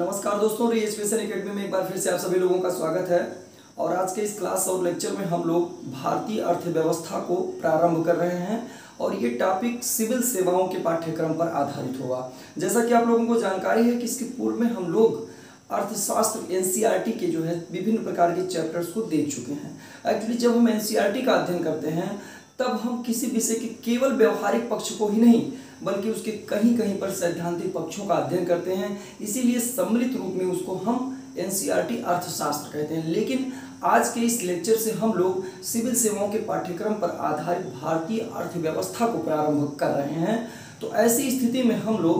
नमस्कार दोस्तों, re-education academy में एक बार फिर से आप सभी लोगों का स्वागत है। और आज के इस क्लास और लेक्चर में हम लोग भारतीय अर्थव्यवस्था को प्रारंभ कर रहे हैं और ये टॉपिक सिविल सेवाओं के पाठ्यक्रम पर आधारित होगा। जैसा कि आप लोगों को जानकारी है कि इसके पूर्व में हम लोग अर्थशास्त्र एनसीईआरटी के जो है विभिन्न प्रकार के चैप्टर्स को देख चुके हैं। एक्चुअली जब हम एनसीईआरटी का अध्ययन करते हैं तब हम किसी विषय के केवल व्यवहारिक पक्ष को ही नहीं बल्कि उसके कहीं कहीं पर सैद्धांतिक पक्षों का अध्ययन करते हैं, इसीलिए सम्मिलित रूप में उसको हम एनसीईआरटी अर्थशास्त्र कहते हैं। लेकिन आज के इस लेक्चर से हम लोग सिविल सेवाओं के पाठ्यक्रम पर आधारित भारतीय अर्थव्यवस्था को प्रारंभ कर रहे हैं। तो ऐसी स्थिति में हम लोग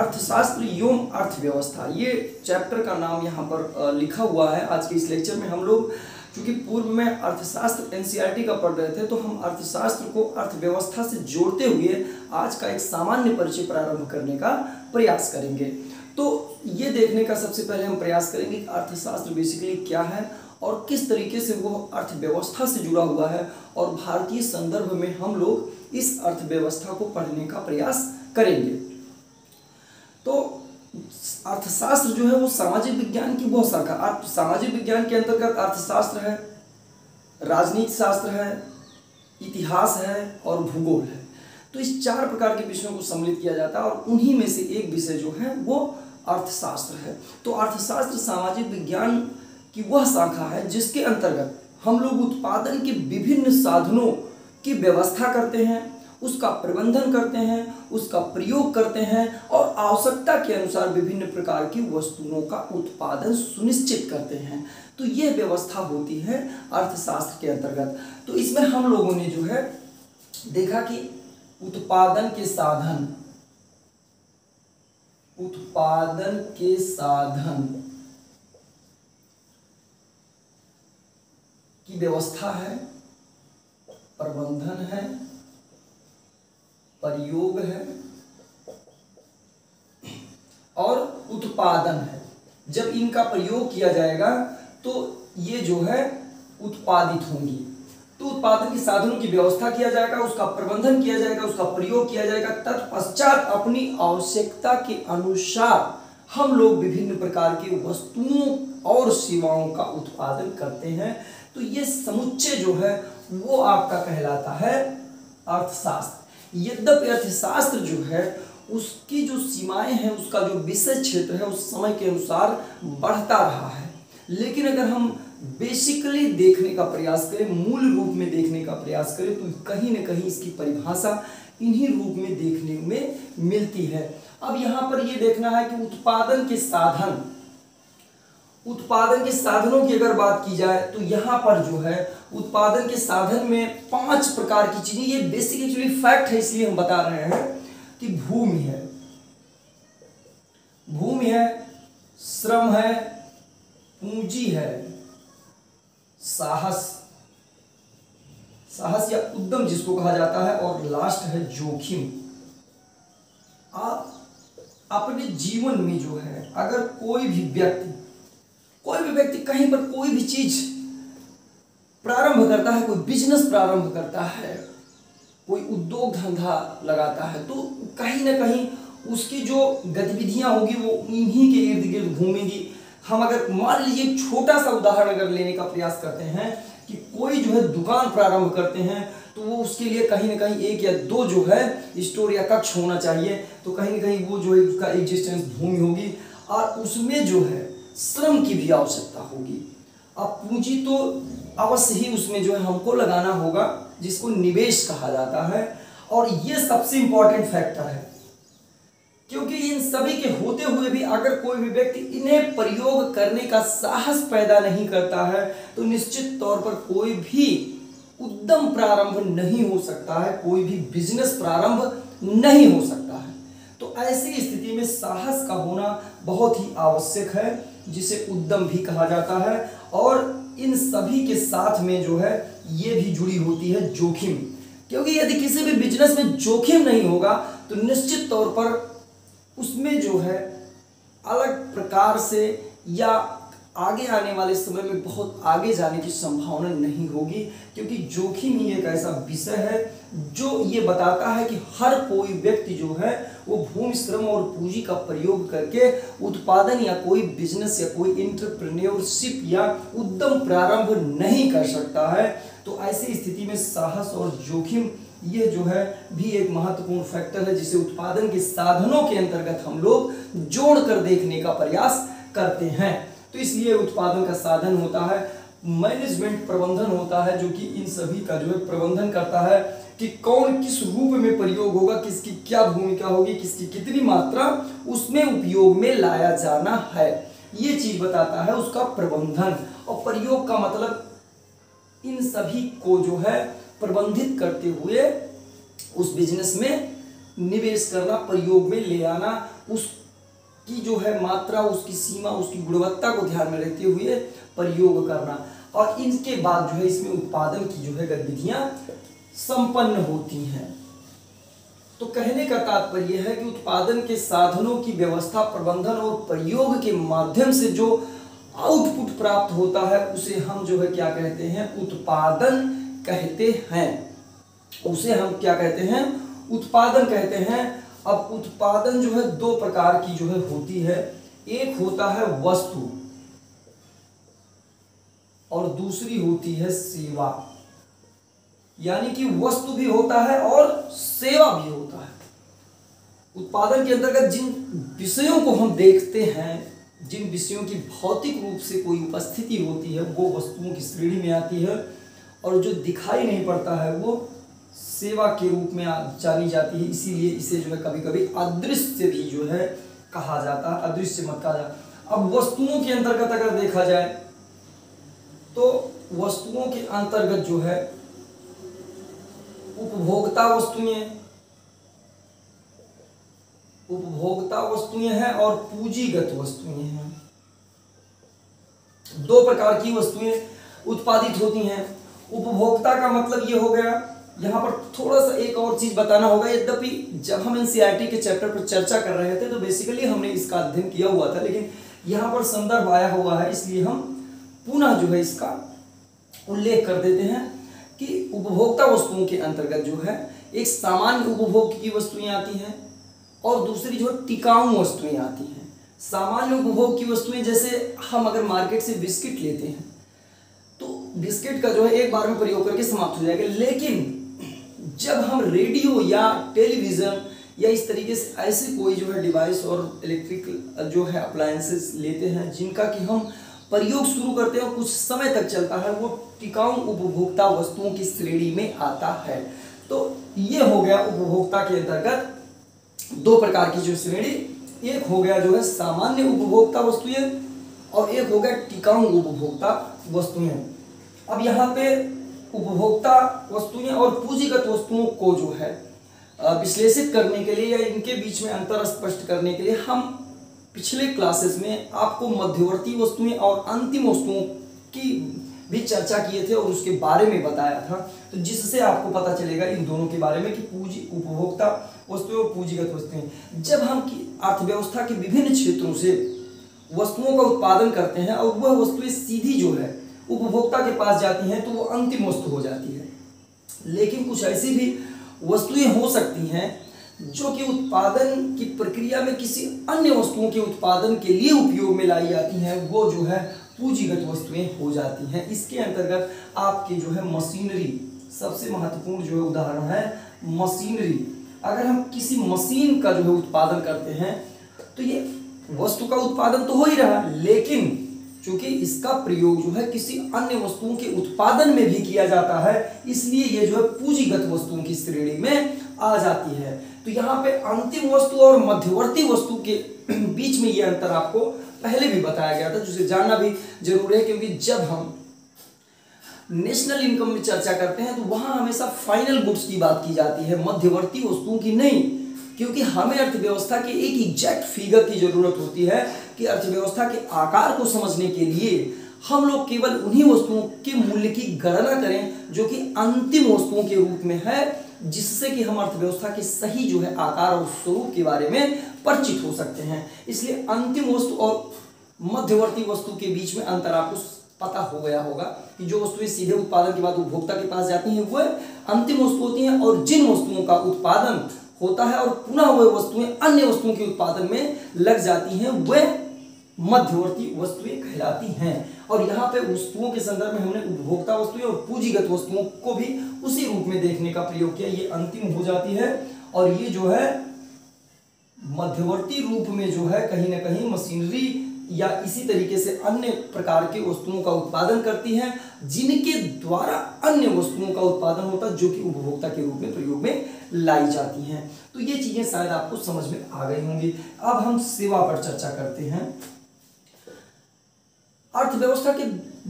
अर्थशास्त्र एवं अर्थव्यवस्था ये चैप्टर का नाम यहाँ पर लिखा हुआ है। आज के इस लेक्चर में हम लोग क्योंकि पूर्व में अर्थशास्त्र एनसीईआरटी का पढ़ रहे थे तो हम अर्थशास्त्र को अर्थव्यवस्था से जोड़ते हुए आज का एक सामान्य परिचय प्रारंभ करने का प्रयास करेंगे। तो ये देखने का सबसे पहले हम प्रयास करेंगे कि अर्थशास्त्र बेसिकली क्या है और किस तरीके से वो अर्थव्यवस्था से जुड़ा हुआ है और भारतीय संदर्भ में हम लोग इस अर्थव्यवस्था को पढ़ने का प्रयास करेंगे। तो अर्थशास्त्र जो है वो सामाजिक विज्ञान की बहुत शाखा। सामाजिक विज्ञान के अंतर्गत अर्थशास्त्र है, राजनीति शास्त्र है, इतिहास है और भूगोल है। तो इस चार प्रकार के विषयों को सम्मिलित किया जाता है और उन्हीं में से एक विषय जो है वो अर्थशास्त्र है। तो अर्थशास्त्र सामाजिक विज्ञान की वह शाखा है जिसके अंतर्गत हम लोग उत्पादन के विभिन्न साधनों की व्यवस्था करते हैं, उसका प्रबंधन करते हैं, उसका प्रयोग करते हैं और आवश्यकता के अनुसार विभिन्न प्रकार की वस्तुओं का उत्पादन सुनिश्चित करते हैं। तो यह व्यवस्था होती है अर्थशास्त्र के अंतर्गत। तो इसमें हम लोगों ने जो है देखा कि उत्पादन के साधन की व्यवस्था है, प्रबंधन है, प्रयोग है और उत्पादन है। जब इनका प्रयोग किया जाएगा तो ये जो है उत्पादित होंगी। तो उत्पादन के साधनों की व्यवस्था किया जाएगा, उसका प्रबंधन किया जाएगा, उसका प्रयोग किया जाएगा, तत्पश्चात अपनी आवश्यकता के अनुसार हम लोग विभिन्न प्रकार की वस्तुओं और सेवाओं का उत्पादन करते हैं। तो ये समुच्चय जो है वो आपका कहलाता है अर्थशास्त्र। यद्यपि अर्थशास्त्र जो है उसकी जो सीमाएं हैं, उसका जो विषय क्षेत्र है उस समय के अनुसार बढ़ता रहा है। लेकिन अगर हम बेसिकली देखने का प्रयास करें, मूल रूप में देखने का प्रयास करें तो कहीं ना कहीं इसकी परिभाषा इन्हीं रूप में देखने में मिलती है। अब यहाँ पर ये देखना है कि उत्पादन के साधनों की अगर बात की जाए तो यहाँ पर जो है उत्पादन के साधन में 5 प्रकार की चीजें, ये बेसिक एक्चुअली फैक्ट है इसलिए हम बता रहे हैं कि भूमि है, श्रम है, पूंजी है, साहस या उद्यम जिसको कहा जाता है, और लास्ट है जोखिम। आप अपने जीवन में जो है अगर कोई भी व्यक्ति कहीं पर कोई भी चीज प्रारंभ करता है, कोई बिजनेस प्रारंभ करता है, कोई उद्योग धंधा लगाता है, तो कहीं ना कहीं उसकी जो गतिविधियां होगी वो इन्हीं के इर्द गिर्द घूमेंगी। हम अगर मान लीजिए छोटा सा उदाहरण अगर लेने का प्रयास करते हैं कि कोई जो है दुकान प्रारंभ करते हैं तो वो उसके लिए कहीं ना कहीं 1 या 2 जो है स्टोर या कक्ष होना चाहिए। तो कहीं ना कहीं वो जो है उसका एग्जिस्टेंस भूमि होगी और उसमें जो है श्रम की भी आवश्यकता होगी। अब पूंजी तो अवश्य ही उसमें जो है हमको लगाना होगा जिसको निवेश कहा जाता है, और ये सबसे इंपॉर्टेंट फैक्टर है क्योंकि इन सभी के होते हुए भी अगर कोई भी व्यक्ति इन्हें प्रयोग करने का साहस पैदा नहीं करता है तो निश्चित तौर पर कोई भी उद्यम प्रारंभ नहीं हो सकता है, कोई भी बिजनेस प्रारंभ नहीं हो सकता है। तो ऐसी स्थिति में साहस का होना बहुत ही आवश्यक है जिसे उद्यम भी कहा जाता है। और इन सभी के साथ में जो है ये भी जुड़ी होती है जोखिम, क्योंकि यदि किसी भी बिजनेस में जोखिम नहीं होगा तो निश्चित तौर पर उसमें जो है अलग प्रकार से या आगे आने वाले समय में बहुत आगे जाने की संभावना नहीं होगी, क्योंकि जोखिम ही एक ऐसा विषय है जो ये बताता है कि हर कोई व्यक्ति जो है वो भूमि, श्रम और पूंजी का प्रयोग करके उत्पादन या कोई बिजनेस या कोई एंटरप्रेन्योरशिप या उद्यम प्रारंभ नहीं कर सकता है। तो ऐसी स्थिति में साहस और जोखिम ये जो है भी एक महत्वपूर्ण फैक्टर है, जिसे उत्पादन के साधनों के अंतर्गत हम लोग जोड़कर देखने का प्रयास करते हैं। तो इसलिए उत्पादन का साधन होता है, मैनेजमेंट प्रबंधन होता है, जो कि इन सभी का जो है प्रबंधन करता है कि कौन किस रूप में प्रयोग होगा, किसकी क्या भूमिका होगी, किसकी कितनी मात्रा उसमें उपयोग में लाया जाना है, ये चीज बताता है उसका प्रबंधन। और प्रयोग का मतलब इन सभी को जो है प्रबंधित करते हुए उस बिजनेस में निवेश करना, प्रयोग में ले आना, उसकी जो है मात्रा, उसकी सीमा, उसकी गुणवत्ता को ध्यान में रखते हुए प्रयोग करना। और इनके बाद जो है इसमें उत्पादन की जो है गतिविधियां संपन्न होती हैं। तो कहने का तात्पर्य है कि उत्पादन के साधनों की व्यवस्था, प्रबंधन और प्रयोग के माध्यम से जो आउटपुट प्राप्त होता है उसे हम जो है क्या कहते हैं, उत्पादन कहते हैं। उसे हम क्या कहते हैं, उत्पादन कहते हैं। अब उत्पादन जो है दो प्रकार की जो है होती है, एक होता है वस्तु और दूसरी होती है सेवा। यानी कि वस्तु भी होता है और सेवा भी होता है। उत्पादन के अंतर्गत जिन विषयों को हम देखते हैं, जिन विषयों की भौतिक रूप से कोई उपस्थिति होती है, वो वस्तुओं की श्रेणी में आती है, और जो दिखाई नहीं पड़ता है वो सेवा के रूप में जानी जाती है। इसीलिए इसे जो है कभी कभी अदृश्य भी जो है कहा जाता है, अदृश्य मत कहा जाता। अब वस्तुओं के अंतर्गत अगर देखा जाए तो वस्तुओं के अंतर्गत जो है उपभोक्ता वस्तुएं हैं और पूंजीगत वस्तुएं हैं। दो प्रकार की वस्तुएं उत्पादित होती हैं। उपभोक्ता का मतलब ये हो गया, यहाँ पर थोड़ा सा एक और चीज बताना होगा। यद्यपि जब हम एनसीईआरटी के चैप्टर पर चर्चा कर रहे थे तो बेसिकली हमने इसका अध्ययन किया हुआ था, लेकिन यहाँ पर संदर्भ आया हुआ है इसलिए हम पुनः जो है इसका उल्लेख कर देते हैं कि उपभोक्ता वस्तुओं के अंतर्गत जो है एक सामान्य उपभोग की वस्तुएं आती हैं और दूसरी जो टिकाऊ वस्तुएं आती हैं। सामान्य उपभोग की वस्तुएं, जैसे हम अगर मार्केट से बिस्किट लेते हैं तो बिस्किट का जो है एक बार में प्रयोग करके समाप्त हो जाएगा, लेकिन जब हम रेडियो या टेलीविज़न या इस तरीके से ऐसे कोई जो है डिवाइस और इलेक्ट्रिक जो है अप्लायंसेस लेते हैं जिनका कि हम प्रयोग शुरू करते हैं और कुछ समय तक चलता है, वो टिकाऊ उपभोक्ता वस्तुओं की श्रेणी में आता है। तो ये हो गया उपभोक्ता के अंतर्गत दो प्रकार की जो श्रेणी, एक हो गया जो है सामान्य उपभोक्ता वस्तुएं और एक हो गया टिकाऊ उपभोक्ता वस्तुएं। अब यहाँ पे उपभोक्ता वस्तुएं और पूंजीगत वस्तुओं को जो है विश्लेषित करने के लिए या इनके बीच में अंतर स्पष्ट करने के लिए हम पिछले क्लासेस में आपको मध्यवर्ती वस्तुएं और अंतिम वस्तुओं की भी चर्चा किए थे और उसके बारे में बताया था, तो जिससे आपको पता चलेगा इन दोनों के बारे में कि पूंजी, उपभोक्ता वस्तुएं और पूंजीगत वस्तुएं। जब हम अर्थव्यवस्था के विभिन्न क्षेत्रों से वस्तुओं का उत्पादन करते हैं और वह वस्तुएं सीधी जो है उपभोक्ता के पास जाती हैं तो वो अंतिम वस्तु हो जाती है, लेकिन कुछ ऐसी भी वस्तुएं हो सकती हैं जो कि उत्पादन की प्रक्रिया में किसी अन्य वस्तुओं के उत्पादन के लिए उपयोग में लाई जाती हैं, वो जो है पूंजीगत वस्तुएं हो जाती हैं। इसके अंतर्गत आपके जो है मशीनरी, सबसे महत्वपूर्ण जो है उदाहरण है मशीनरी। अगर हम किसी मशीन का जो है उत्पादन करते हैं तो ये वस्तु का उत्पादन तो हो ही रहा, लेकिन चूंकि इसका प्रयोग जो है किसी अन्य वस्तुओं के उत्पादन में भी किया जाता है, इसलिए ये जो है पूंजीगत वस्तुओं की श्रेणी में आ जाती है। तो यहाँ पे अंतिम वस्तु और मध्यवर्ती वस्तु के बीच में ये अंतर आपको पहले भी बताया गया था, जिसे जानना भी जरूर है, क्योंकि जब हम नेशनल इनकम में चर्चा करते हैं तो वहाँ हमेशा फाइनल गुड्स की बात की जाती है, मध्यवर्ती वस्तुओं की नहीं, क्योंकि हमें अर्थव्यवस्था के एक एग्जैक्ट फिगर की जरूरत होती है कि अर्थव्यवस्था के आकार को समझने के लिए हम लोग केवल उन्हीं वस्तुओं के मूल्य की गणना करें जो कि अंतिम वस्तुओं के रूप में है, जिससे कि हम अर्थव्यवस्था के सही जो है आकार और स्वरूप के बारे में परिचित हो सकते हैं। इसलिए अंतिम वस्तु और मध्यवर्ती वस्तु के बीच में अंतर आपको पता हो गया होगा कि जो वस्तुएं सीधे उत्पादन के बाद उपभोक्ता के पास जाती हैं वह अंतिम वस्तु होती हैं, और जिन वस्तुओं का उत्पादन होता है और पुनः वह वस्तुएं अन्य वस्तुओं के उत्पादन में लग जाती हैं वह मध्यवर्ती वस्तुएं कहलाती हैं। और यहाँ पे वस्तुओं के संदर्भ में हमने उपभोक्ता वस्तुएं और पूंजीगत वस्तुओं को भी उसी रूप में देखने का प्रयोग किया। ये अंतिम हो जाती है और ये जो है मध्यवर्ती रूप में जो है कहीं ना कहीं मशीनरी या इसी तरीके से अन्य प्रकार के वस्तुओं का उत्पादन करती है जिनके द्वारा अन्य वस्तुओं का उत्पादन होता है जो कि उपभोक्ता के रूप में प्रयोग में लाई जाती हैं। तो ये चीजें शायद आपको समझ में आ गई होंगी। अब हम सेवा पर चर्चा करते हैं। अर्थव्यवस्था के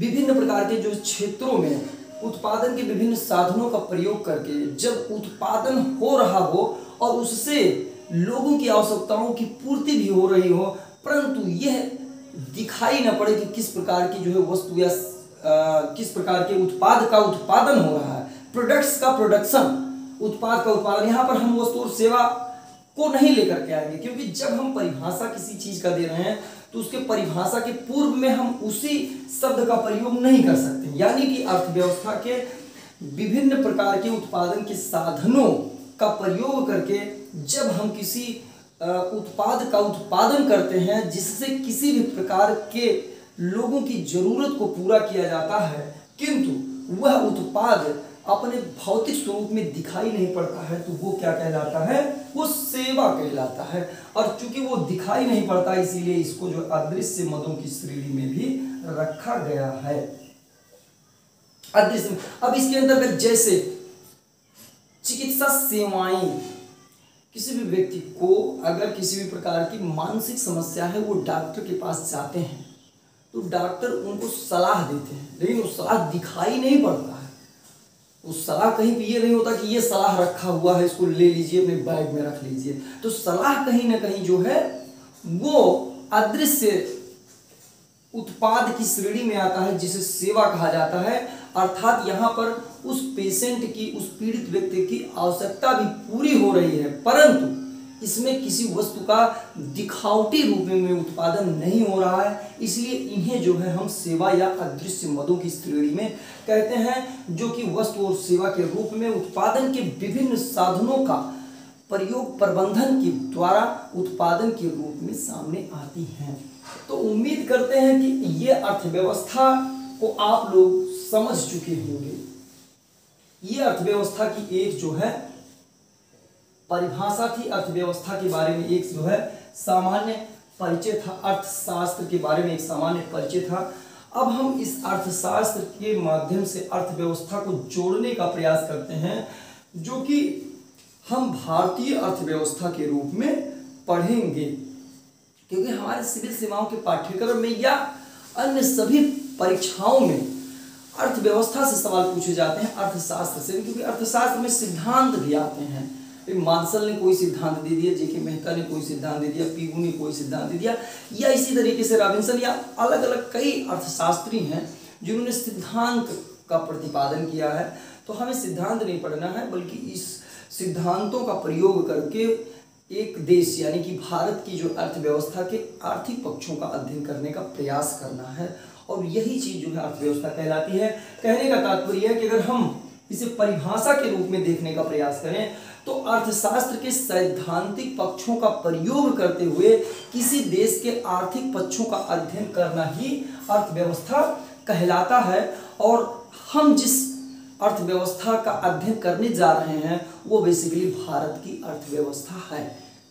विभिन्न प्रकार के जो क्षेत्रों में उत्पादन के विभिन्न साधनों का प्रयोग करके जब उत्पादन हो रहा हो और उससे लोगों की आवश्यकताओं की पूर्ति भी हो रही हो परंतु यह दिखाई न पड़े कि किस प्रकार की जो है वस्तु या किस प्रकार के उत्पाद का उत्पादन हो रहा है, प्रोडक्ट्स का प्रोडक्शन, उत्पाद का उत्पादन, यहाँ पर हम वस्तु और सेवा को नहीं लेकर के आएंगे क्योंकि जब हम परिभाषा किसी चीज का दे रहे हैं तो उसके परिभाषा के पूर्व में हम उसी शब्द का प्रयोग नहीं कर सकते। यानी कि अर्थव्यवस्था के विभिन्न प्रकार के उत्पादन के साधनों का प्रयोग करके जब हम किसी उत्पाद का उत्पादन करते हैं जिससे किसी भी प्रकार के लोगों की जरूरत को पूरा किया जाता है किंतु वह उत्पाद अपने भौतिक स्वरूप में दिखाई नहीं पड़ता है तो वो क्या कहलाता है, वो सेवा कहलाता है। और चूंकि वो दिखाई नहीं पड़ता इसीलिए इसको जो अदृश्य मदों की श्रेणी में भी रखा गया है, अदृश्य। अब इसके अंतर्गत जैसे चिकित्सा सेवाएं, किसी भी व्यक्ति को अगर किसी भी प्रकार की मानसिक समस्या है वो डॉक्टर के पास जाते हैं तो डॉक्टर उनको सलाह देते हैं लेकिन वो सलाह दिखाई नहीं पड़ता है, उस सलाह कहीं भी ये नहीं होता कि ये सलाह रखा हुआ है इसको ले लीजिए अपने बैग में रख लीजिए। तो सलाह कहीं ना कहीं जो है वो अदृश्य उत्पाद की श्रेणी में आता है जिसे सेवा कहा जाता है। अर्थात यहाँ पर उस पेशेंट की, उस पीड़ित व्यक्ति की आवश्यकता भी पूरी हो रही है परंतु इसमें किसी वस्तु का दिखावटी रूप में उत्पादन नहीं हो रहा है, इसलिए इन्हें जो है हम सेवा या अदृश्य मदों की श्रेणी में कहते हैं, जो कि वस्तु और सेवा के रूप में उत्पादन के विभिन्न साधनों का प्रयोग प्रबंधन के द्वारा उत्पादन के रूप में सामने आती हैं। तो उम्मीद करते हैं कि ये अर्थव्यवस्था को आप लोग समझ चुके होंगे। ये अर्थव्यवस्था की एक जो है परिभाषा थी, अर्थव्यवस्था के बारे में एक जो है सामान्य परिचय था, अर्थशास्त्र के बारे में एक सामान्य परिचय था। अब हम इस अर्थशास्त्र के माध्यम से अर्थव्यवस्था को जोड़ने का प्रयास करते हैं जो कि हम भारतीय अर्थव्यवस्था के रूप में पढ़ेंगे क्योंकि हमारे सिविल सेवाओं के पाठ्यक्रम में या अन्य सभी परीक्षाओं में अर्थव्यवस्था से सवाल पूछे जाते हैं, अर्थशास्त्र से, क्योंकि अर्थशास्त्र में सिद्धांत भी आते हैं। मानसल ने कोई सिद्धांत दे दिया, जेके मेहता ने कोई सिद्धांत दे दिया, पीयू ने कोई सिद्धांत दे दिया, या इसी तरीके से रॉबिन्सन या अलग अलग कई अर्थशास्त्री हैं जिन्होंने सिद्धांत का प्रतिपादन किया है। तो हमें सिद्धांत नहीं पढ़ना है बल्कि इस सिद्धांतों का प्रयोग करके एक देश यानी कि भारत की जो अर्थव्यवस्था के आर्थिक पक्षों का अध्ययन करने का प्रयास करना है और यही चीज़ जो है अर्थव्यवस्था कहलाती है। कहने का तात्पर्य है कि अगर हम इसे परिभाषा के रूप में देखने का प्रयास करें तो अर्थशास्त्र के सैद्धांतिक पक्षों का प्रयोग करते हुए किसी देश के आर्थिक पक्षों का अध्ययन करना ही अर्थव्यवस्था कहलाता है। और हम जिस अर्थव्यवस्था का अध्ययन करने जा रहे हैं वो बेसिकली भारत की अर्थव्यवस्था है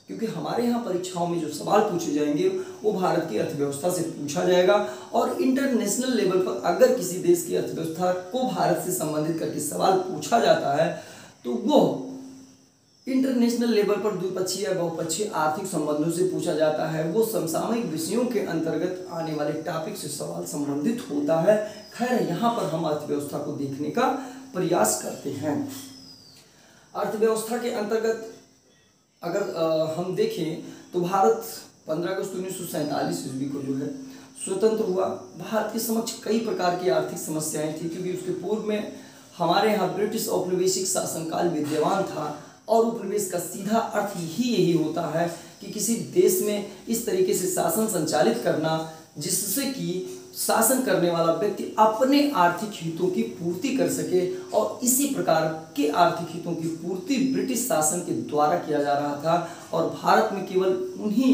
क्योंकि हमारे यहाँ परीक्षाओं में जो सवाल पूछे जाएंगे वो भारत की अर्थव्यवस्था से पूछा जाएगा। और इंटरनेशनल लेवल पर अगर किसी देश की अर्थव्यवस्था को भारत से संबंधित करके सवाल पूछा जाता है तो वो इंटरनेशनल लेवल पर द्विपक्षीय या बहुपक्षीय आर्थिक संबंधों से पूछा जाता है, वो समसामयिक विषयों के अंतर्गत आने वाले टॉपिक से सवाल संबंधित होता है। खैर, यहाँ पर हम अर्थव्यवस्था को देखने का प्रयास करते हैं। अर्थव्यवस्था के अंतर्गत अगर हम देखें तो भारत 15 अगस्त 1947 ईस्वी को जो है स्वतंत्र हुआ। भारत के समक्ष कई प्रकार की आर्थिक समस्याएं थी क्योंकि उसके पूर्व में हमारे यहाँ ब्रिटिश औपनिवेशिक शासनकाल विद्यमान था और उपनिवेश का सीधा अर्थ ही यही होता है कि किसी देश में इस तरीके से शासन संचालित करना जिससे कि शासन करने वाला व्यक्ति अपने आर्थिक हितों की पूर्ति कर सके। और इसी प्रकार के आर्थिक हितों की पूर्ति ब्रिटिश शासन के द्वारा किया जा रहा था और भारत में केवल उन्हीं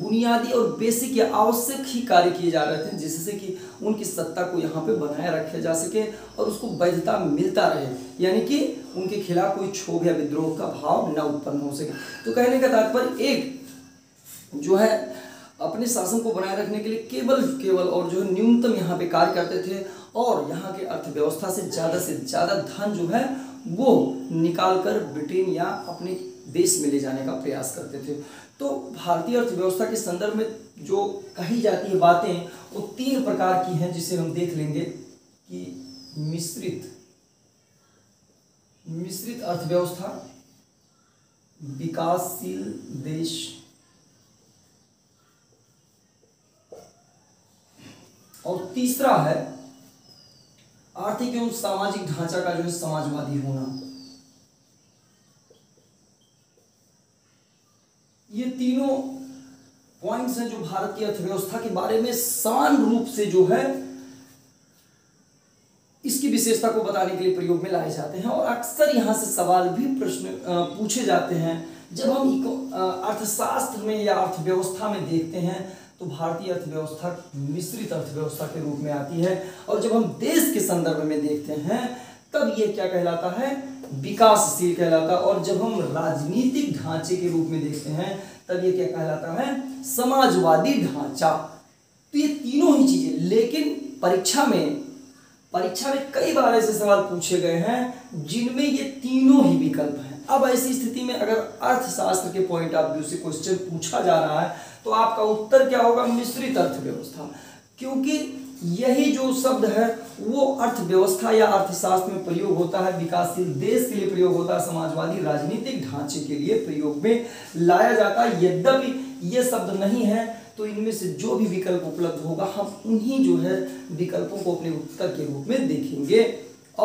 बुनियादी और बेसिक या आवश्यक ही कार्य किए जा रहे थे जिससे कि उनकी सत्ता को यहाँ पे बनाए रखा जा सके और उसको वैधता मिलता रहे, यानी कि उनके खिलाफ कोई क्षोभ या विद्रोह का भाव न उत्पन्न हो सके। तो कहने का तात्पर्य एक जो है अपने शासन को बनाए रखने के लिए केवल और जो है न्यूनतम यहाँ पे कार्य करते थे और यहाँ के अर्थव्यवस्था से ज़्यादा धन जो है वो निकाल कर ब्रिटेन या अपने देश में ले जाने का प्रयास करते थे। तो भारतीय अर्थव्यवस्था के संदर्भ में जो कही जाती है बातें वो तीन प्रकार की हैं जिसे हम देख लेंगे कि मिश्रित अर्थव्यवस्था, विकासशील देश और तीसरा है आर्थिक एवं सामाजिक ढांचा का जो है समाजवादी होना। ये तीनों पॉइंट्स हैं जो भारत की अर्थव्यवस्था के बारे में समान रूप से जो है इसकी विशेषता को बताने के लिए प्रयोग में लाए जाते हैं और अक्सर यहाँ से सवाल भी प्रश्न पूछे जाते हैं। जब हम अर्थशास्त्र में या अर्थव्यवस्था में देखते हैं तो भारतीय अर्थव्यवस्था मिश्रित अर्थव्यवस्था के रूप में आती है और जब हम देश के संदर्भ में देखते हैं तब ये क्या कहलाता है, विकासशील कहलाता है। और जब हम राजनीतिक ढांचे के रूप में देखते हैं तब ये क्या कहलाता है, समाजवादी ढांचा। तो ये तीनों ही चीजें, लेकिन परीक्षा में कई बार ऐसे सवाल पूछे गए हैं जिनमें ये तीनों ही विकल्प हैं। अब ऐसी स्थिति में अगर अर्थशास्त्र के पॉइंट ऑफ व्यू से क्वेश्चन पूछा जा रहा है तो आपका उत्तर क्या होगा, मिश्रित अर्थव्यवस्था, क्योंकि यही जो शब्द है वो अर्थव्यवस्था या अर्थशास्त्र में प्रयोग होता है, विकासशील देश के लिए प्रयोग होता है, समाजवादी राजनीतिक ढांचे के लिए प्रयोग में लाया जाता है। यद्यपि ये शब्द नहीं है तो इनमें से जो भी विकल्प उपलब्ध होगा हम उन्हीं जो है विकल्पों को अपने उत्तर के रूप में देखेंगे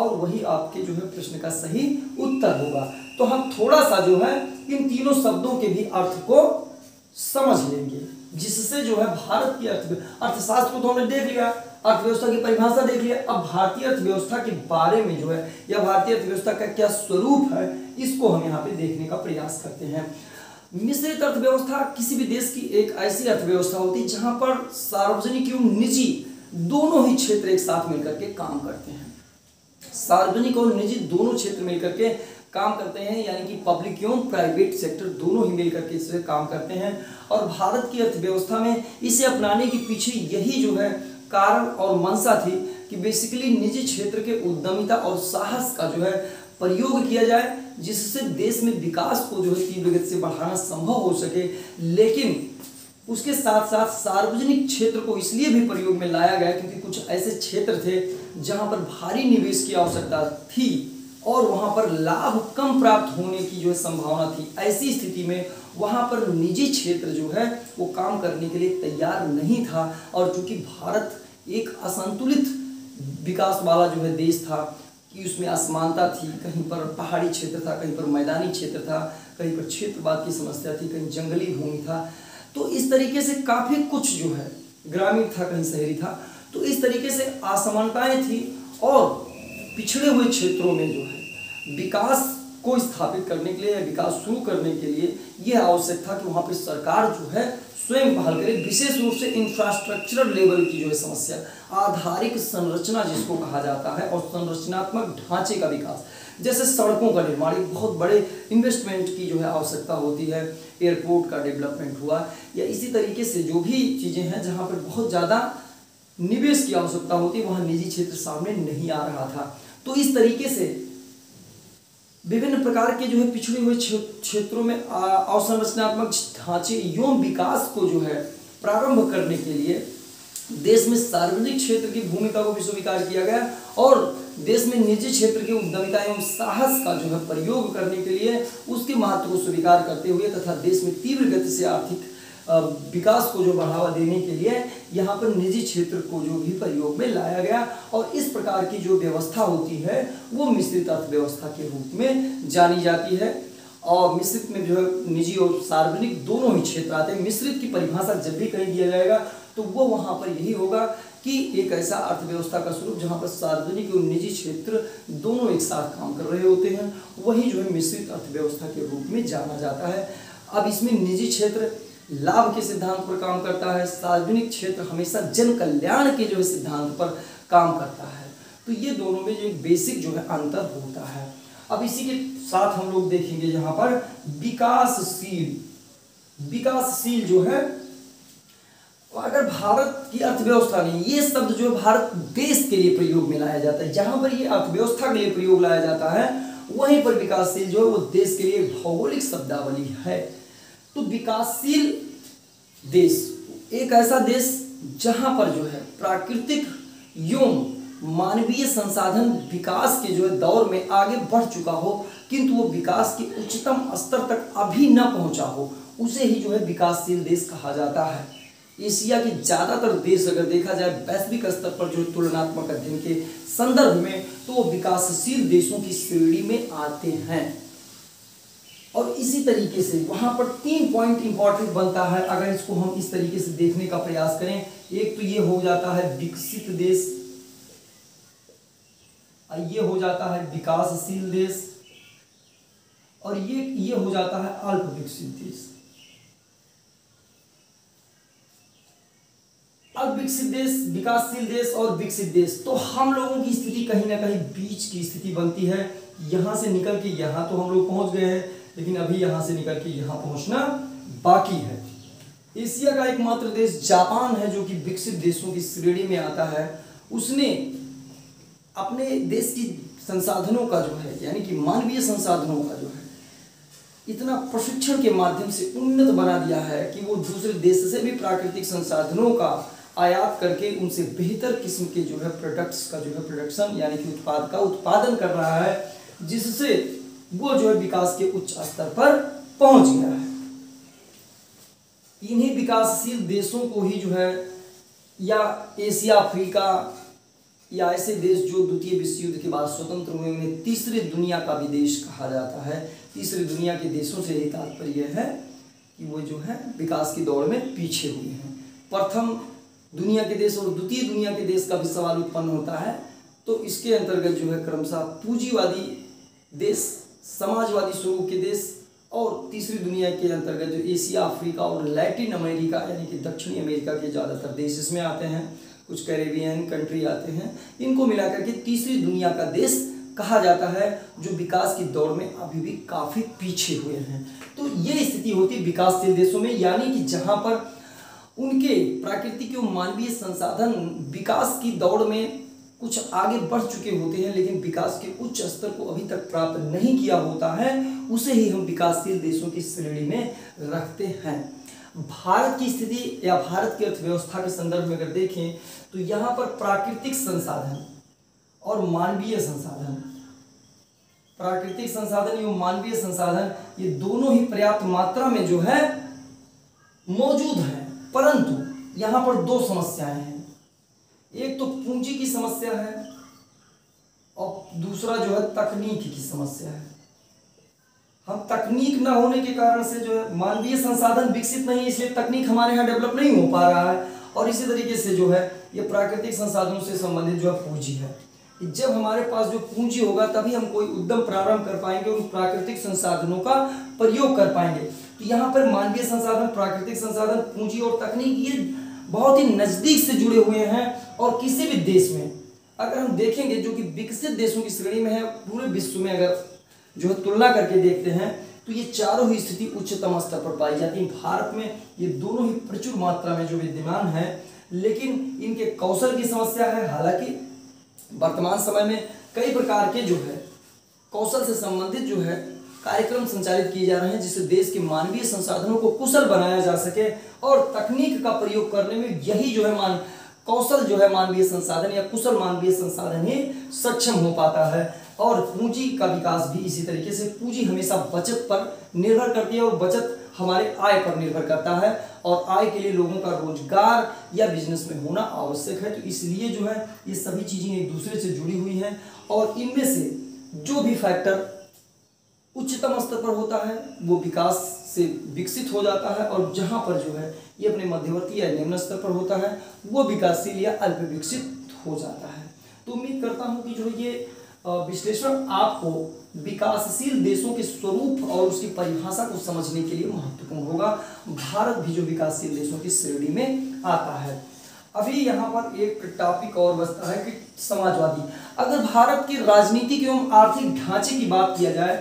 और वही आपके जो है प्रश्न का सही उत्तर होगा। तो हम थोड़ा सा जो है इन तीनों शब्दों के भी अर्थ को समझ लेंगे जिससे जो है भारत की अर्थशास्त्र को तो हमने देख लिया, अर्थव्यवस्था की परिभाषा देख लिया। अब भारतीय अर्थव्यवस्था के बारे में जो है या भारतीय अर्थव्यवस्था का क्या स्वरूप है इसको हम यहाँ पे देखने का प्रयास करते हैं। मिश्रित अर्थव्यवस्था किसी भी देश की एक ऐसी अर्थव्यवस्था होती है जहाँ पर सार्वजनिक एवं निजी दोनों ही क्षेत्र एक साथ मिलकर के काम करते हैं। सार्वजनिक और निजी दोनों क्षेत्र मिलकर के काम करते हैं, यानी कि पब्लिक एवं प्राइवेट सेक्टर दोनों ही मिलकर के इससे काम करते हैं। और भारत की अर्थव्यवस्था में इसे अपनाने के पीछे यही जो है कारण और मंशा थी कि बेसिकली निजी क्षेत्र के उद्यमिता और साहस का जो है प्रयोग किया जाए जिससे देश में विकास को जो है तीव्र गति से बढ़ाना संभव हो सके। लेकिन उसके साथ साथ सार्वजनिक क्षेत्र को इसलिए भी प्रयोग में लाया गया क्योंकि कुछ ऐसे क्षेत्र थे जहाँ पर भारी निवेश की आवश्यकता थी और वहाँ पर लाभ कम प्राप्त होने की जो है संभावना थी। ऐसी स्थिति में वहाँ पर निजी क्षेत्र जो है वो काम करने के लिए तैयार नहीं था और चूँकि भारत एक असंतुलित विकास वाला जो है देश था कि उसमें असमानता थी, कहीं पर पहाड़ी क्षेत्र था, कहीं पर मैदानी क्षेत्र था, कहीं पर क्षेत्रवाद की समस्या थी, कहीं जंगली भूमि था, तो इस तरीके से काफ़ी कुछ जो है ग्रामीण था, कहीं शहरी था, तो इस तरीके से असमानताएँ थी और पिछड़े हुए क्षेत्रों में जो है विकास को स्थापित करने के लिए या विकास शुरू करने के लिए यह आवश्यक था कि वहाँ पर सरकार जो है स्वयं पहल करे, विशेष रूप से इंफ्रास्ट्रक्चरल लेवल की जो है समस्या, आधारिक संरचना जिसको कहा जाता है और संरचनात्मक ढांचे का विकास, जैसे सड़कों का निर्माण, एक बहुत बड़े इन्वेस्टमेंट की जो है आवश्यकता होती है, एयरपोर्ट का डेवलपमेंट हुआ या इसी तरीके से जो भी चीज़ें हैं जहाँ पर बहुत ज़्यादा निवेश की आवश्यकता होती है वहाँ निजी क्षेत्र सामने नहीं आ रहा था। तो इस तरीके से विभिन्न प्रकार के जो है पिछड़े हुए क्षेत्रों में अवसंरचनात्मक ढांचे एवं विकास को जो है प्रारंभ करने के लिए देश में सार्वजनिक क्षेत्र की भूमिका को भी स्वीकार किया गया और देश में निजी क्षेत्र की उद्यमिता एवं साहस का जो है प्रयोग करने के लिए उसके महत्व को स्वीकार करते हुए तथा देश में तीव्र गति से आर्थिक विकास को जो बढ़ावा देने के लिए यहाँ पर निजी क्षेत्र को जो भी प्रयोग में लाया गया और इस प्रकार की जो व्यवस्था होती है वो मिश्रित अर्थव्यवस्था के रूप में जानी जाती है। और मिश्रित में जो है निजी और सार्वजनिक दोनों ही क्षेत्र आते हैं। मिश्रित की परिभाषा जब भी कहीं दिया जाएगा तो वो वहाँ पर यही होगा कि एक ऐसा अर्थव्यवस्था का स्वरूप जहाँ पर सार्वजनिक और निजी क्षेत्र दोनों एक साथ काम कर रहे होते हैं, वही जो है मिश्रित अर्थव्यवस्था के रूप में जाना जाता है। अब इसमें निजी क्षेत्र लाभ के सिद्धांत पर काम करता है, सार्वजनिक क्षेत्र हमेशा जन कल्याण के जो है सिद्धांत पर काम करता है। तो ये दोनों में जो एक बेसिक जो है अंतर होता है। अब इसी के साथ हम लोग देखेंगे यहाँ पर विकासशील। विकासशील जो है अगर भारत की अर्थव्यवस्था नहीं, ये शब्द जो भारत देश के लिए प्रयोग में लाया जाता है, जहां पर ये अर्थव्यवस्था के लिए प्रयोग लाया जाता है वहीं पर विकासशील जो है वो देश के लिए भौगोलिक शब्दावली है। तो विकासशील देश एक ऐसा देश जहां पर जो है प्राकृतिक एवं मानवीय संसाधन विकास के जो है दौर में आगे बढ़ चुका हो किंतु वो विकास के उच्चतम स्तर तक अभी न पहुंचा हो, उसे ही जो है विकासशील देश कहा जाता है। एशिया के ज़्यादातर देश अगर देखा जाए वैश्विक स्तर पर जो तुलनात्मक अध्ययन के संदर्भ में, तो वो विकासशील देशों की श्रेणी में आते हैं। और इसी तरीके से वहाँ पर 3 पॉइंट इम्पॉर्टेंट बनता है। अगर इसको हम इस तरीके से देखने का प्रयास करें, एक तो ये हो जाता है विकसित देश, ये हो जाता है विकासशील देश, और ये हो जाता है अल्प विकसित देश। अल्प विकसित देश, विकासशील देश और विकसित देश, तो हम लोगों की स्थिति कहीं ना कहीं बीच की स्थिति बनती है। यहाँ से निकल के यहाँ तो हम लोग पहुँच गए हैं, लेकिन अभी यहाँ से निकल के यहाँ पहुँचना बाकी है। एशिया का एकमात्र देश जापान है जो कि विकसित देशों की श्रेणी में आता है। उसने अपने देश की संसाधनों का जो है यानी कि मानवीय संसाधनों का जो है इतना प्रशिक्षण के माध्यम से उन्नत बना दिया है कि वो दूसरे देश से भी प्राकृतिक संसाधनों का आयात करके उनसे बेहतर किस्म के जो है प्रोडक्ट्स का जो है प्रोडक्शन यानी कि उत्पाद का उत्पादन कर रहा है, जिससे वो जो है विकास के उच्च स्तर पर पहुंच गया है। इन्हीं विकासशील देशों को ही जो है या एशिया, अफ्रीका या ऐसे देश जो द्वितीय विश्व युद्ध के बाद स्वतंत्र हुए, उन्हें तीसरे दुनिया का भी देश कहा जाता है। तीसरे दुनिया के देशों से ही तात्पर्य है कि वो जो है विकास की दौड़ में पीछे हुए हैं। प्रथम दुनिया के देश और द्वितीय दुनिया के देश का भी सवाल उत्पन्न होता है। तो इसके अंतर्गत जो है क्रमशः पूंजीवादी देश, समाजवादी स्वरूप के देश और तीसरी दुनिया के अंतर्गत जो एशिया, अफ्रीका और लैटिन अमेरिका यानी कि दक्षिणी अमेरिका के ज़्यादातर देश इसमें आते हैं, कुछ कैरेबियन कंट्री आते हैं, इनको मिलाकर के तीसरी दुनिया का देश कहा जाता है, जो विकास की दौड़ में अभी भी काफ़ी पीछे हुए हैं। तो ये स्थिति होती है विकासशील देशों में, यानी कि जहाँ पर उनके प्राकृतिक एवं मानवीय संसाधन विकास की दौड़ में कुछ आगे बढ़ चुके होते हैं लेकिन विकास के उच्च स्तर को अभी तक प्राप्त नहीं किया होता है, उसे ही हम विकासशील देशों की श्रेणी में रखते हैं। भारत की स्थिति या भारत की अर्थव्यवस्था के संदर्भ में अगर देखें तो यहाँ पर प्राकृतिक संसाधन और मानवीय संसाधन, प्राकृतिक संसाधन एवं मानवीय संसाधन ये दोनों ही पर्याप्त मात्रा में जो है मौजूद हैं, परंतु यहाँ पर 2 समस्याएं हैं। एक तो पूंजी की समस्या है और दूसरा जो है तकनीक की समस्या है। हम तकनीक ना होने के कारण से जो है मानवीय संसाधन विकसित नहीं है, इसलिए तकनीक हमारे यहाँ डेवलप नहीं हो पा रहा है। और इसी तरीके से जो है ये प्राकृतिक संसाधनों से संबंधित जो है पूंजी है। जब हमारे पास जो पूंजी होगा तभी हम कोई उद्यम प्रारंभ कर पाएंगे और प्राकृतिक संसाधनों का प्रयोग कर पाएंगे। तो यहाँ पर मानवीय संसाधन, प्राकृतिक संसाधन, पूंजी और तकनीक ये बहुत ही नज़दीक से जुड़े हुए हैं। और किसी भी देश में अगर हम देखेंगे जो कि विकसित देशों की श्रेणी में है, पूरे विश्व में अगर जो है तुलना करके देखते हैं तो ये चारों ही स्थिति उच्चतम स्तर पर पाई जाती है। भारत में ये दोनों ही प्रचुर मात्रा में जो विद्यमान है, लेकिन इनके कौशल की समस्या है। हालांकि वर्तमान समय में कई प्रकार के जो है कौशल से संबंधित जो है कार्यक्रम संचालित किए जा रहे हैं, जिससे देश के मानवीय संसाधनों को कुशल बनाया जा सके और तकनीक का प्रयोग करने में यही जो है कौशल जो है मानवीय संसाधन या कुशल मानवीय संसाधन ही सक्षम हो पाता है। और पूंजी का विकास भी इसी तरीके से, पूंजी हमेशा बचत पर निर्भर करती है और बचत हमारे आय पर निर्भर करता है और आय के लिए लोगों का रोजगार या बिजनेस में होना आवश्यक है। तो इसलिए जो है ये सभी चीज़ें एक दूसरे से जुड़ी हुई हैं और इनमें से जो भी फैक्टर उच्चतम स्तर पर होता है, वो विकास से विकसित हो जाता है, और जहाँ पर जो है ये अपने मध्यवर्ती या निम्न स्तर पर होता है वो विकासशील या अल्प विकसित हो जाता है। तो उम्मीद करता हूँ कि जो ये विश्लेषण आपको विकासशील देशों के स्वरूप और उसकी परिभाषा को समझने के लिए महत्वपूर्ण होगा। भारत भी जो विकासशील देशों की श्रेणी में आता है। अभी यहाँ पर एक टॉपिक और बचता है कि समाजवादी। अगर भारत के राजनीतिक एवं आर्थिक ढांचे की बात किया जाए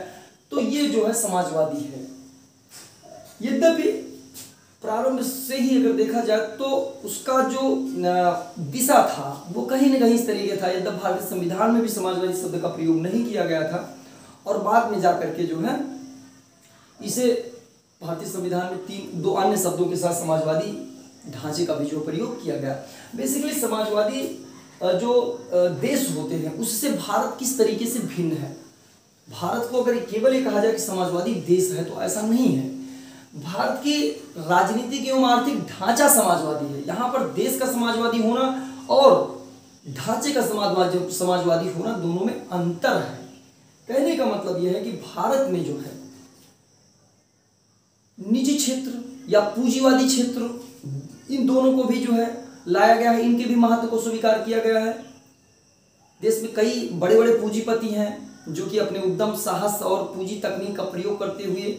तो ये जो है समाजवादी है। यद्यपि प्रारंभ से ही अगर देखा जाए तो उसका जो दिशा था वो कहीं ना कहीं इस तरीके था। यद्यपि भारतीय संविधान में भी समाजवादी शब्द का प्रयोग नहीं किया गया था और बाद में जा करके जो है इसे भारतीय संविधान में दो अन्य शब्दों के साथ समाजवादी ढांचे का भी जो प्रयोग किया गया। बेसिकली समाजवादी जो देश होते हैं उससे भारत किस तरीके से भिन्न है। भारत को अगर केवल ये कहा जाए कि समाजवादी देश है तो ऐसा नहीं है। भारत की राजनीतिक एवं आर्थिक ढांचा समाजवादी है। यहाँ पर देश का समाजवादी होना और ढांचे का समाजवादी होना दोनों में अंतर है। कहने का मतलब यह है कि भारत में जो है निजी क्षेत्र या पूंजीवादी क्षेत्र, इन दोनों को भी जो है लाया गया है, इनके भी महत्व को स्वीकार किया गया है। देश में कई बड़े बड़े पूंजीपति हैं जो कि अपने उद्यम, साहस और पूंजी तकनीक का प्रयोग करते हुए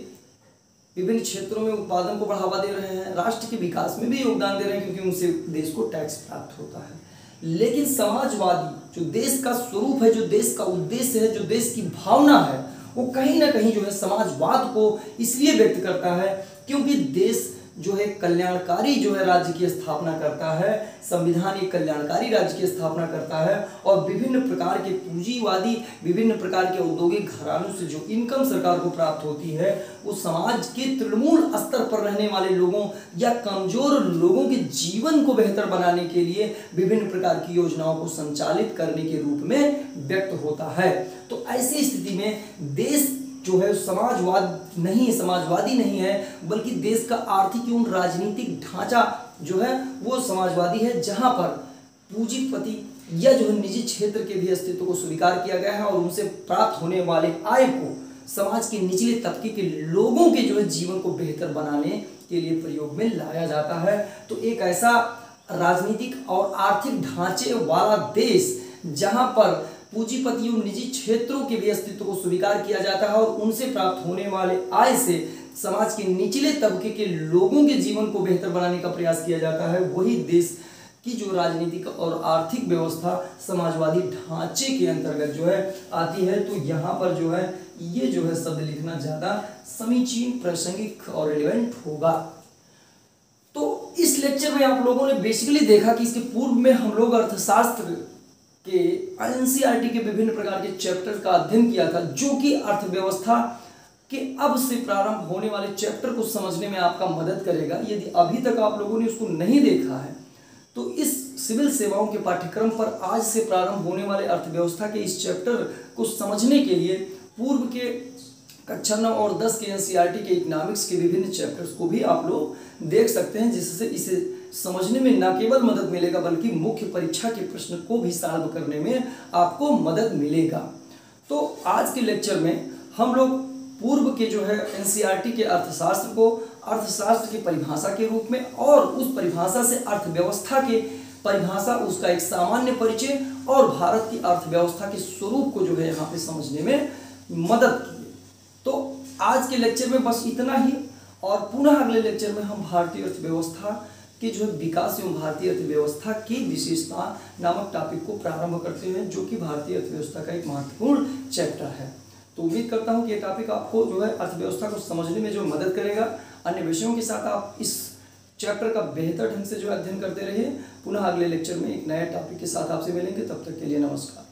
विभिन्न क्षेत्रों में उत्पादन को बढ़ावा दे रहे हैं, राष्ट्र के विकास में भी योगदान दे रहे हैं, क्योंकि उनसे देश को टैक्स प्राप्त होता है। लेकिन समाजवादी जो देश का स्वरूप है, जो देश का उद्देश्य है, जो देश की भावना है, वो कहीं ना कहीं जो है समाजवाद को इसलिए व्यक्त करता है क्योंकि देश जो है कल्याणकारी जो है राज्य की स्थापना करता है, संविधान एक कल्याणकारी राज्य की स्थापना करता है, और विभिन्न प्रकार के पूंजीवादी, विभिन्न प्रकार के औद्योगिक घरानों से जो इनकम सरकार को प्राप्त होती है वो समाज के तृणमूल स्तर पर रहने वाले लोगों या कमजोर लोगों के जीवन को बेहतर बनाने के लिए विभिन्न प्रकार की योजनाओं को संचालित करने के रूप में व्यक्त होता है। तो ऐसी स्थिति में देश जो है समाजवादी नहीं है, बल्कि देश का आर्थिक एवं राजनीतिक ढांचा जो है वो समाजवादी है, जहां पर पूंजीपति या जो है निजी क्षेत्र के भी अस्तित्व को स्वीकार किया गया है और उनसे प्राप्त होने वाले आय को समाज के निचले तबके के लोगों के जो है जीवन को बेहतर बनाने के लिए प्रयोग में लाया जाता है। तो एक ऐसा राजनीतिक और आर्थिक ढांचे वाला देश जहाँ पर पूंजीपतियों, निजी क्षेत्रों के भी अस्तित्व को स्वीकार किया जाता है और उनसे प्राप्त होने वाले आय से समाज के निचले तबके के लोगों के जीवन को बेहतर बनाने का प्रयास किया जाता है, वही देश की जो राजनीतिक और आर्थिक व्यवस्था समाजवादी ढांचे के अंतर्गत जो है आती है। तो यहाँ पर जो है ये जो है शब्द लिखना ज़्यादा समीचीन, प्रासंगिक और रिलेवेंट होगा। तो इस लेक्चर में आप लोगों ने बेसिकली देखा कि इसके पूर्व में हम लोग अर्थशास्त्र के एनसीईआरटी के विभिन्न प्रकार के चैप्टर का अध्ययन किया था, जो कि अर्थव्यवस्था के अब से प्रारंभ होने वाले चैप्टर को समझने में आपका मदद करेगा। यदि अभी तक आप लोगों ने उसको नहीं देखा है तो इस सिविल सेवाओं के पाठ्यक्रम पर आज से प्रारंभ होने वाले अर्थव्यवस्था के इस चैप्टर को समझने के लिए पूर्व के कक्षा 9 और 10 के एनसीईआरटी के इकोनॉमिक्स के विभिन्न चैप्टर्स को भी आप लोग देख सकते हैं, जिससे इसे समझने में न केवल मदद मिलेगा बल्कि मुख्य परीक्षा के प्रश्न को भी सॉल्व करने में आपको मदद मिलेगा। तो आज के लेक्चर में हम लोग पूर्व के जो है एनसीईआरटी के अर्थशास्त्र को अर्थशास्त्र की परिभाषा के रूप में और उस परिभाषा से अर्थव्यवस्था के परिभाषा, उसका एक सामान्य परिचय और भारत की अर्थव्यवस्था के स्वरूप को जो है यहाँ पे समझने में मदद की। तो आज के लेक्चर में बस इतना ही, और पुनः अगले लेक्चर में हम भारतीय अर्थव्यवस्था के जो विकास एवं भारतीय अर्थव्यवस्था की विशेषता नामक टॉपिक को प्रारंभ करते हैं, जो कि भारतीय अर्थव्यवस्था का एक महत्वपूर्ण चैप्टर है। तो उम्मीद करता हूं कि ये टॉपिक आपको जो है अर्थव्यवस्था को समझने में जो मदद करेगा। अन्य विषयों के साथ आप इस चैप्टर का बेहतर ढंग से जो अध्ययन करते रहिए। पुनः अगले लेक्चर में एक नए टॉपिक के साथ आपसे मिलेंगे, तब तक के लिए नमस्कार।